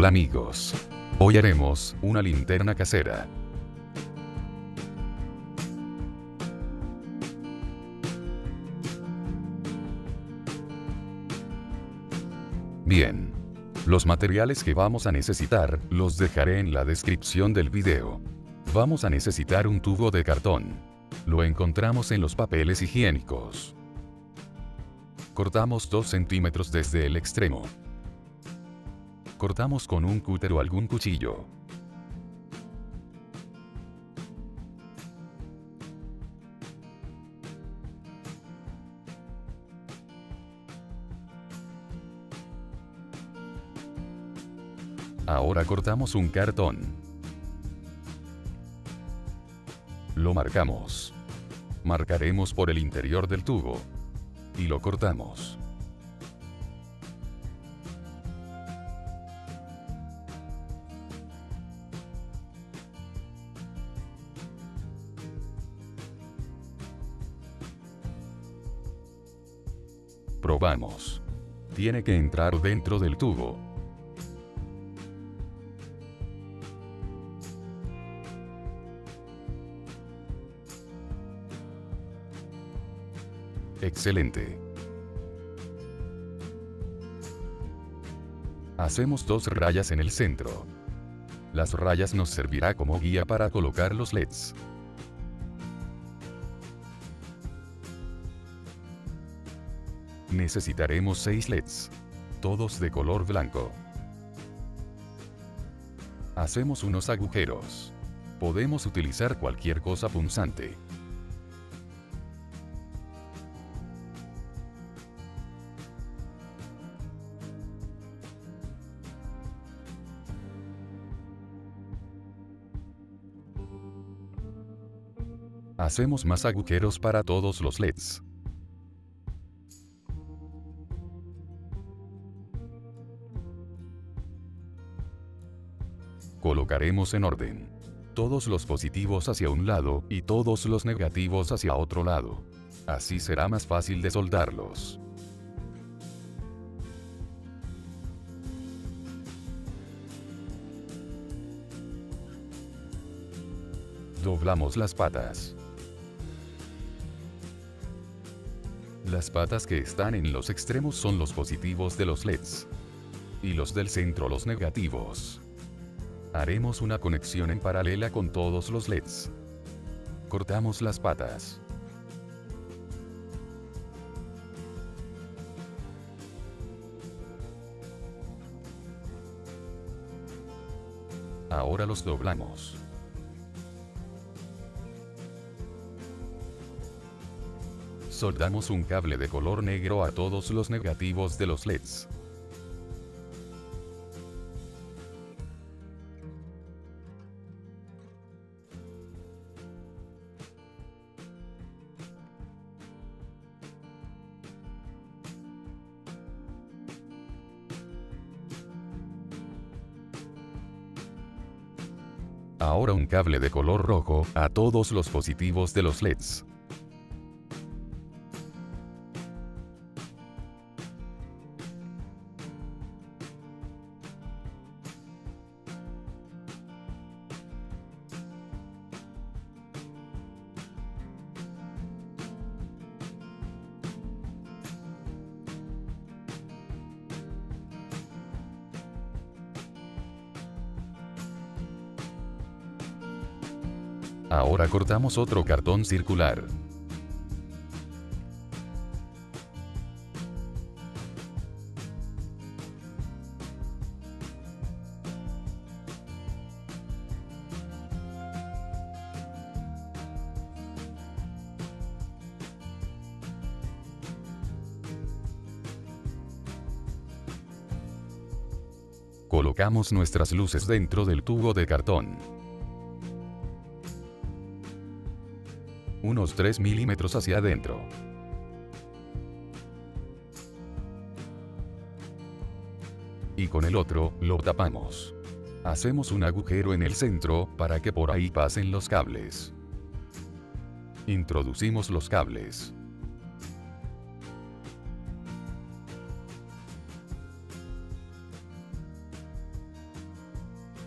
Hola amigos. Hoy haremos una linterna casera. Bien. Los materiales que vamos a necesitar los dejaré en la descripción del video. Vamos a necesitar un tubo de cartón. Lo encontramos en los papeles higiénicos. Cortamos 2 centímetros desde el extremo. Cortamos con un cúter o algún cuchillo. Ahora cortamos un cartón. Lo marcamos. Marcaremos por el interior del tubo. Y lo cortamos. Probamos. Tiene que entrar dentro del tubo. Excelente. Hacemos 2 rayas en el centro. Las rayas nos servirá como guía para colocar los LEDs. Necesitaremos 6 LEDs, todos de color blanco. Hacemos unos agujeros. Podemos utilizar cualquier cosa punzante. Hacemos más agujeros para todos los LEDs. Colocaremos en orden todos los positivos hacia un lado y todos los negativos hacia otro lado. Así será más fácil de soldarlos. Doblamos las patas. Las patas que están en los extremos son los positivos de los LEDs y los del centro los negativos. Haremos una conexión en paralela con todos los LEDs. Cortamos las patas. Ahora los doblamos. Soldamos un cable de color negro a todos los negativos de los LEDs. Ahora un cable de color rojo a todos los positivos de los LEDs. Ahora cortamos otro cartón circular. Colocamos nuestras luces dentro del tubo de cartón. Unos 3 milímetros hacia adentro. Y con el otro, lo tapamos. Hacemos un agujero en el centro, para que por ahí pasen los cables. Introducimos los cables.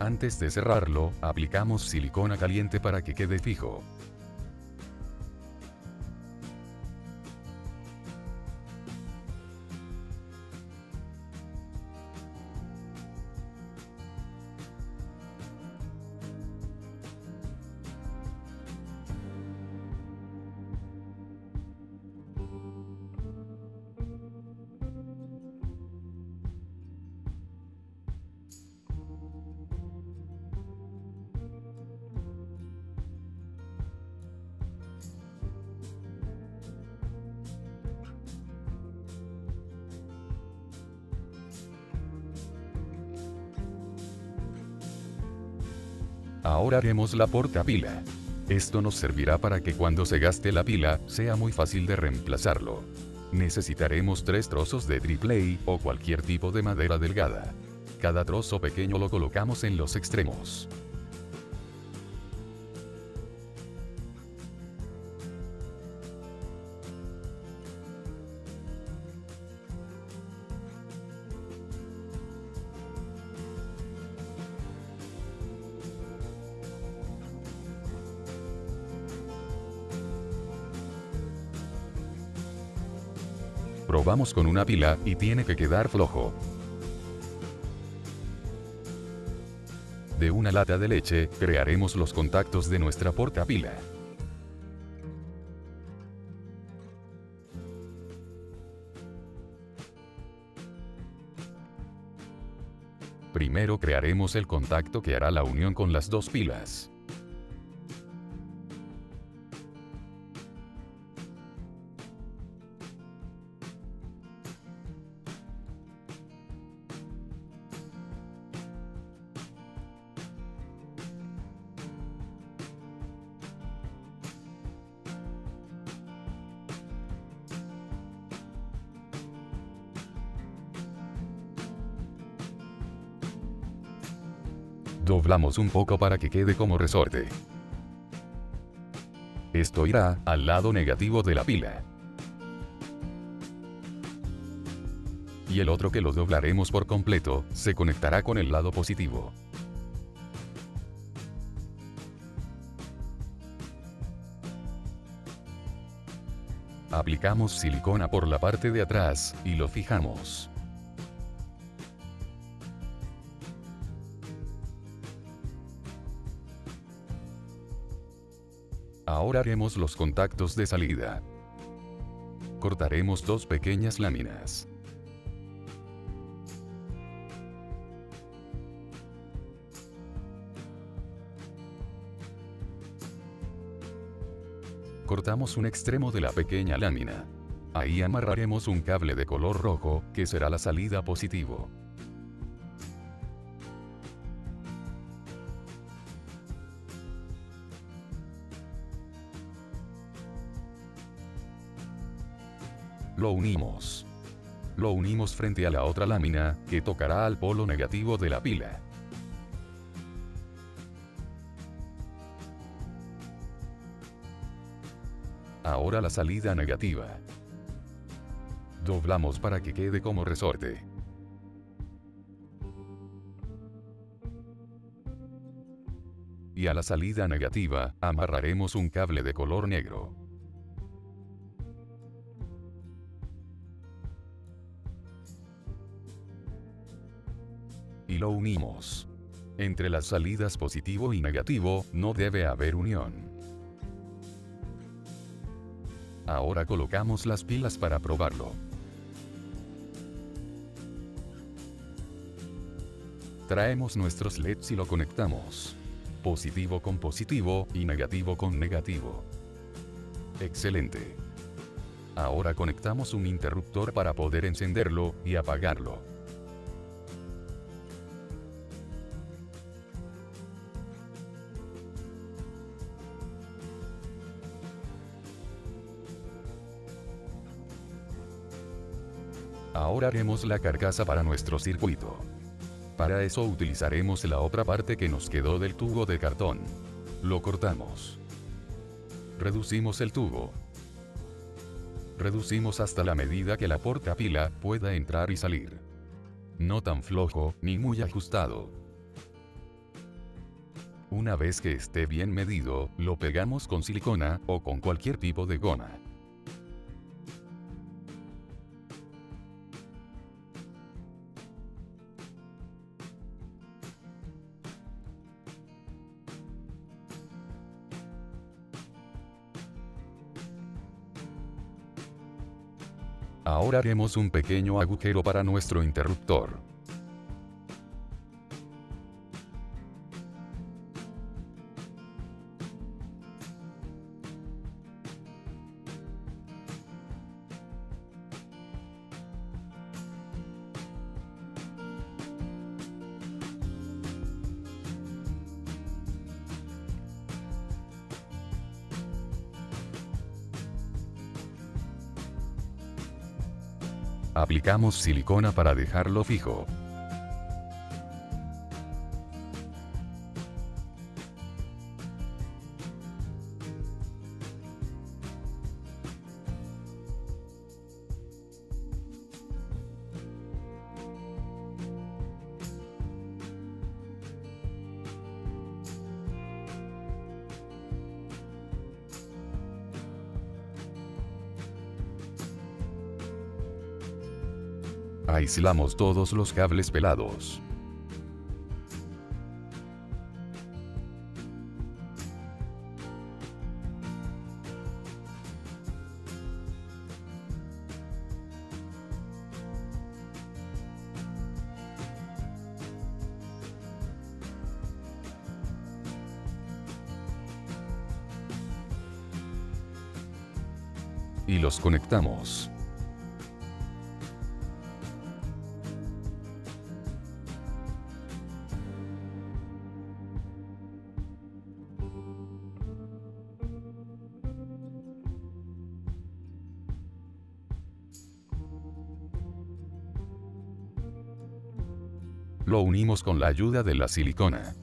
Antes de cerrarlo, aplicamos silicona caliente para que quede fijo. Ahora haremos la portapila. Esto nos servirá para que cuando se gaste la pila, sea muy fácil de reemplazarlo. Necesitaremos 3 trozos de triplay o cualquier tipo de madera delgada. Cada trozo pequeño lo colocamos en los extremos. Probamos con una pila y tiene que quedar flojo. De una lata de leche, crearemos los contactos de nuestra portapila. Primero crearemos el contacto que hará la unión con las dos pilas. Doblamos un poco para que quede como resorte. Esto irá al lado negativo de la pila. Y el otro que lo doblaremos por completo, se conectará con el lado positivo. Aplicamos silicona por la parte de atrás y lo fijamos. Ahora haremos los contactos de salida. Cortaremos 2 pequeñas láminas. Cortamos un extremo de la pequeña lámina. Ahí amarraremos un cable de color rojo, que será la salida positivo. Lo unimos frente a la otra lámina, que tocará al polo negativo de la pila. Ahora la salida negativa. Doblamos para que quede como resorte. Y a la salida negativa, amarraremos un cable de color negro. Y lo unimos. Entre las salidas positivo y negativo, no debe haber unión. Ahora colocamos las pilas para probarlo. Traemos nuestros LEDs y lo conectamos. Positivo con positivo y negativo con negativo. Excelente. Ahora conectamos un interruptor para poder encenderlo y apagarlo. Ahora haremos la carcasa para nuestro circuito. Para eso utilizaremos la otra parte que nos quedó del tubo de cartón. Lo cortamos. Reducimos el tubo. Reducimos hasta la medida que la portapila pueda entrar y salir. No tan flojo, ni muy ajustado. Una vez que esté bien medido, lo pegamos con silicona o con cualquier tipo de goma. Ahora haremos un pequeño agujero para nuestro interruptor. Aplicamos silicona para dejarlo fijo. Aislamos todos los cables pelados. Y los conectamos. Lo unimos con la ayuda de la silicona.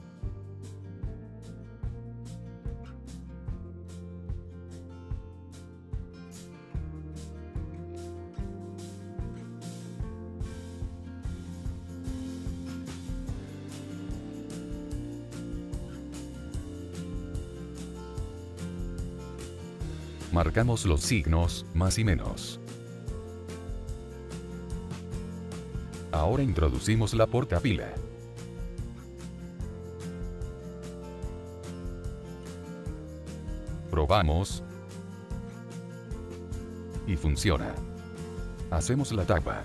Marcamos los signos, más y menos. Ahora introducimos la portapila. Probamos. Y funciona. Hacemos la tapa.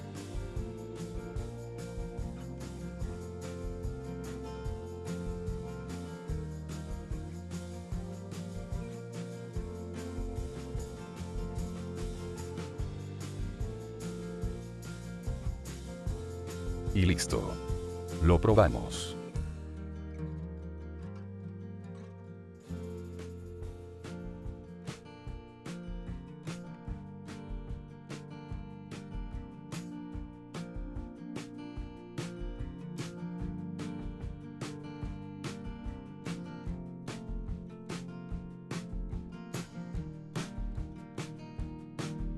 Y listo. Lo probamos.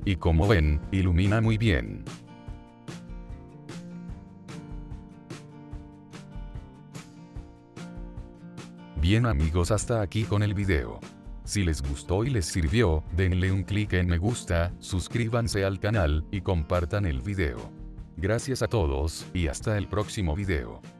Y como ven, ilumina muy bien. Bien amigos, hasta aquí con el video. Si les gustó y les sirvió, denle un clic en me gusta, suscríbanse al canal y compartan el video. Gracias a todos y hasta el próximo video.